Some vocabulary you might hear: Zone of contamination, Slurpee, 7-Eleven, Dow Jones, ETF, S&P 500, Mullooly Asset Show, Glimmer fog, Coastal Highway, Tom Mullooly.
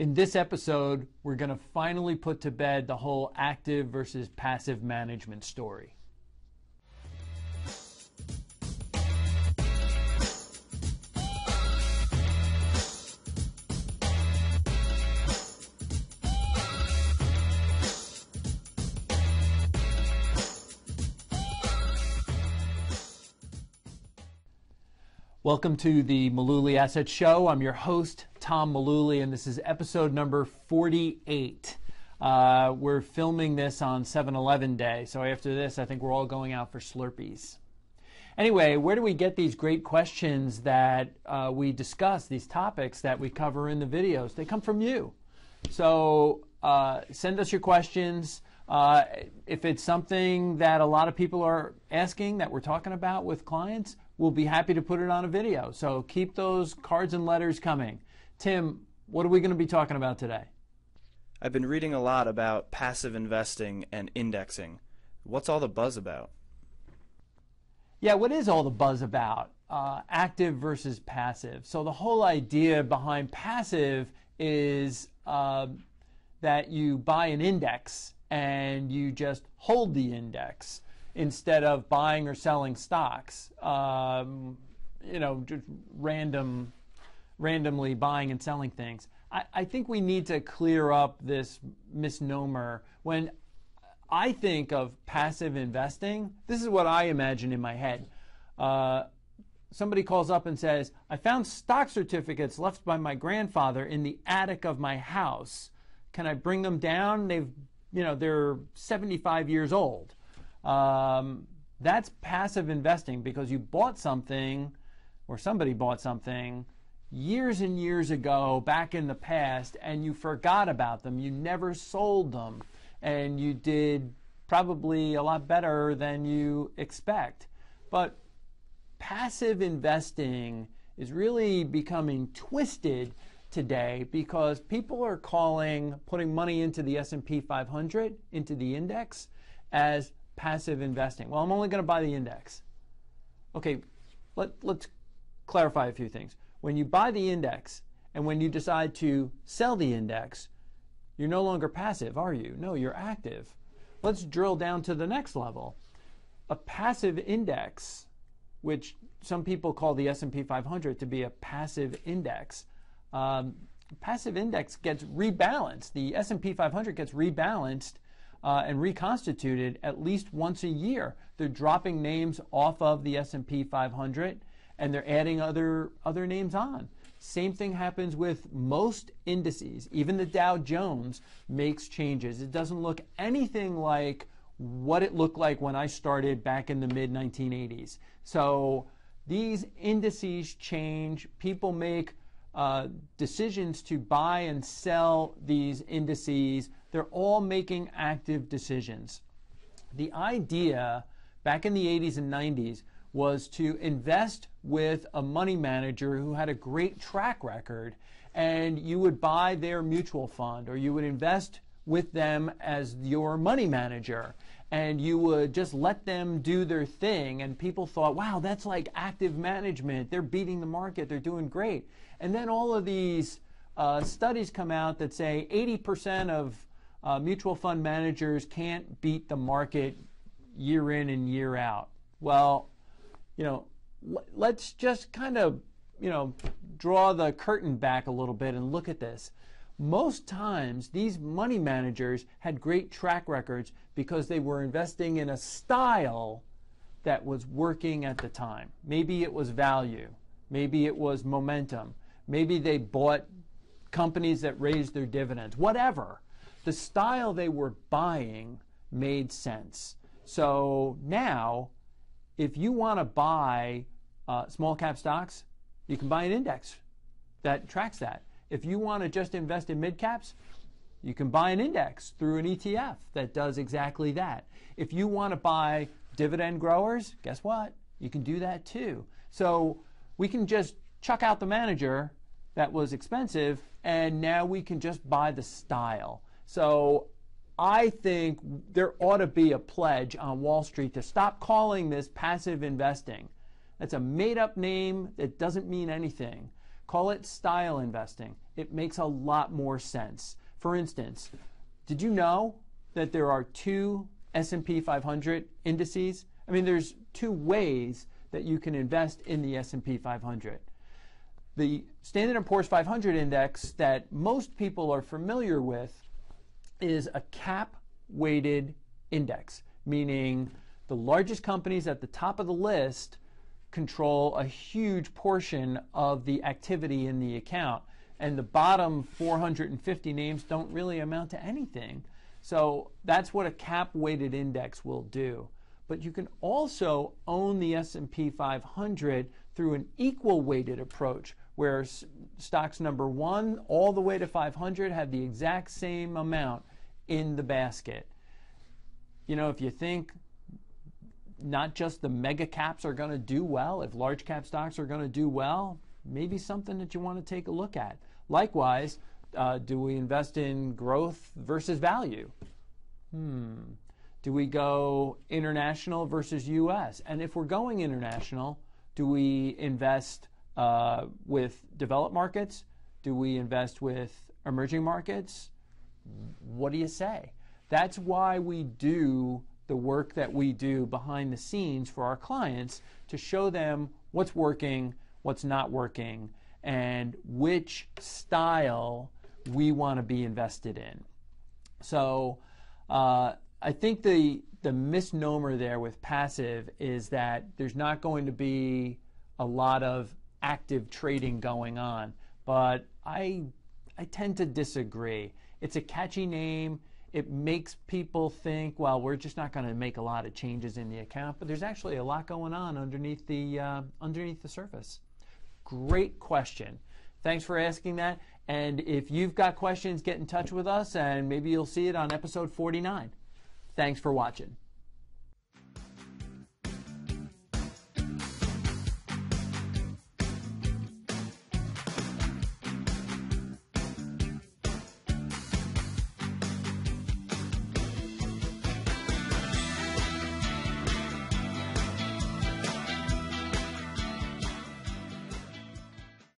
In this episode, we're going to finally put to bed the whole active versus passive management story. Welcome to the Mullooly Asset Show. I'm your host, Tom Mullooly, and this is episode number 48. We're filming this on 7-Eleven Day, so after this, I think we're all going out for Slurpees. Anyway, where do we get these great questions that we discuss, these topics that we cover in the videos? They come from you. So send us your questions. If it's something that a lot of people are asking that we're talking about with clients, we'll be happy to put it on a video. So keep those cards and letters coming. Tim, what are we going to be talking about today? I've been reading a lot about passive investing and indexing. What's all the buzz about? Yeah, what is all the buzz about? Active versus passive. So the whole idea behind passive is that you buy an index and you just hold the index, instead of buying or selling stocks, just randomly buying and selling things. I think we need to clear up this misnomer. When I think of passive investing, this is what I imagine in my head. Somebody calls up and says, I found stock certificates left by my grandfather in the attic of my house. Can I bring them down? They're 75 years old. That's passive investing, because you bought something or somebody bought something years and years ago back in the past, and you forgot about them. You never sold them, and you did probably a lot better than you expect. But passive investing is really becoming twisted today, because people are putting money into the S&P 500, into the index, as passive investing. Well, I'm only going to buy the index. Okay, let's clarify a few things. When you buy the index and when you decide to sell the index, you're no longer passive, are you? No, you're active. Let's drill down to the next level. A passive index, which some people call the S&P 500 to be a passive index, gets rebalanced. The S&P 500 gets rebalanced and reconstituted at least once a year. They're dropping names off of the S&P 500 and they're adding other names on. Same thing happens with most indices. Even the Dow Jones makes changes. It doesn't look anything like what it looked like when I started back in the mid-1980s. So these indices change. People make decisions to buy and sell these indices. They're all making active decisions. The idea back in the 80s and 90s was to invest with a money manager who had a great track record, and you would buy their mutual fund, or you would invest with them as your money manager, and you would just let them do their thing. And people thought, wow, that's like active management. They're beating the market. They're doing great. And then all of these studies come out that say 80% of mutual fund managers can't beat the market year in and year out. Well, let's just kind of, draw the curtain back a little bit and look at this. Most times, these money managers had great track records because they were investing in a style that was working at the time. Maybe it was value. Maybe it was momentum. Maybe they bought companies that raised their dividends. Whatever. The style they were buying made sense. So now, if you want to buy small cap stocks, you can buy an index that tracks that. If you want to just invest in mid-caps, you can buy an index through an ETF that does exactly that. If you want to buy dividend growers, guess what? You can do that too. So we can just chuck out the manager that was expensive, and now we can just buy the style. So I think there ought to be a pledge on Wall Street to stop calling this passive investing. That's a made-up name that doesn't mean anything. Call it style investing. It makes a lot more sense. For instance, did you know that there are two S&P 500 indices? I mean, there's two ways that you can invest in the S&P 500. The Standard & Poor's 500 index that most people are familiar with is a cap-weighted index, meaning the largest companies at the top of the list control a huge portion of the activity in the account, and the bottom 450 names don't really amount to anything. So that's what a cap-weighted index will do. But you can also own the S&P 500 through an equal weighted approach, where stocks number 1 all the way to 500 have the exact same amount in the basket. You know, if you think not just the mega caps are going to do well, if large cap stocks are going to do well, maybe something that you want to take a look at. Likewise, do we invest in growth versus value? Do we go international versus U.S.? And if we're going international, do we invest with developed markets? Do we invest with emerging markets? What do you say? That's why we do the work that we do behind the scenes for our clients, to show them what's working, what's not working, and which style we want to be invested in. So, I think the misnomer there with passive is that there's not going to be a lot of active trading going on, but I tend to disagree. It's a catchy name. It makes people think, well, we're just not going to make a lot of changes in the account, but there's actually a lot going on underneath the surface. Great question. Thanks for asking that. And if you've got questions, get in touch with us, and maybe you'll see it on episode 49. Thanks for watching.